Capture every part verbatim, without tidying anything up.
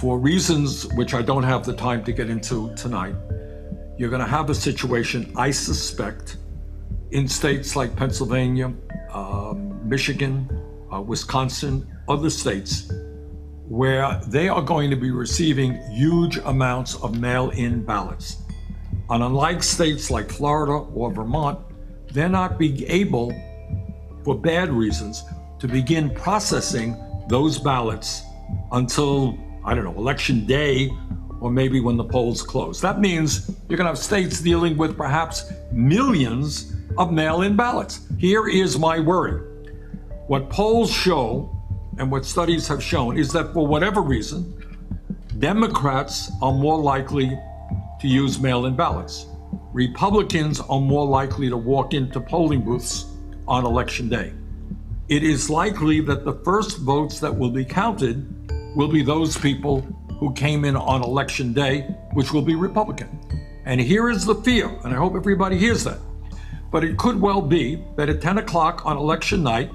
for reasons which I don't have the time to get into tonight, you're going to have a situation, I suspect, in states like Pennsylvania, uh, Michigan, uh, Wisconsin, other states, where they are going to be receiving huge amounts of mail-in ballots. And unlike states like Florida or Vermont, they're not being able, for bad reasons, to begin processing those ballots until, I don't know, election day, or maybe when the polls close. That means you're gonna have states dealing with perhaps millions of mail-in ballots. Here is my worry. What polls show, and what studies have shown, is that for whatever reason, Democrats are more likely to use mail-in ballots. Republicans are more likely to walk into polling booths on election day. It is likely that the first votes that will be counted will be those people who came in on election day, which will be Republican. And here is the fear, and I hope everybody hears that. But it could well be that at ten o'clock on election night,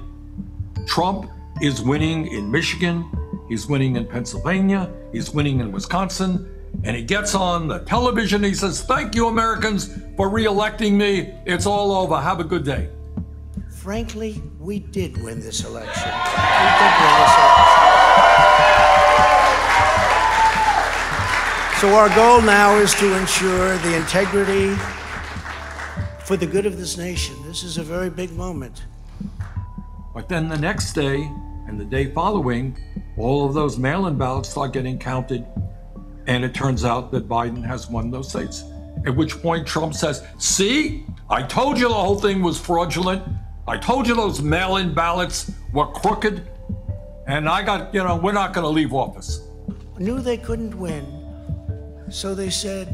Trump is winning in Michigan, he's winning in Pennsylvania, he's winning in Wisconsin, and he gets on the television, he says, "Thank you, Americans, for re-electing me. It's all over, have a good day." Frankly, we did win this election. We did win this election. So our goal now is to ensure the integrity for the good of this nation. This is a very big moment. But then the next day and the day following, all of those mail-in ballots start getting counted, and it turns out that Biden has won those states. At which point Trump says, "See, I told you the whole thing was fraudulent. I told you those mail-in ballots were crooked, and I got, you know, we're not going to leave office." Knew they couldn't win, so they said,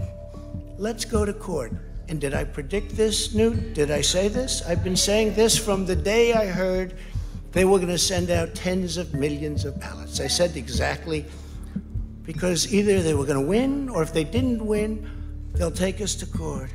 "Let's go to court." And did I predict this, Newt? Did I say this? I've been saying this from the day I heard they were going to send out tens of millions of ballots. I said exactly, because either they were going to win, or if they didn't win, they'll take us to court.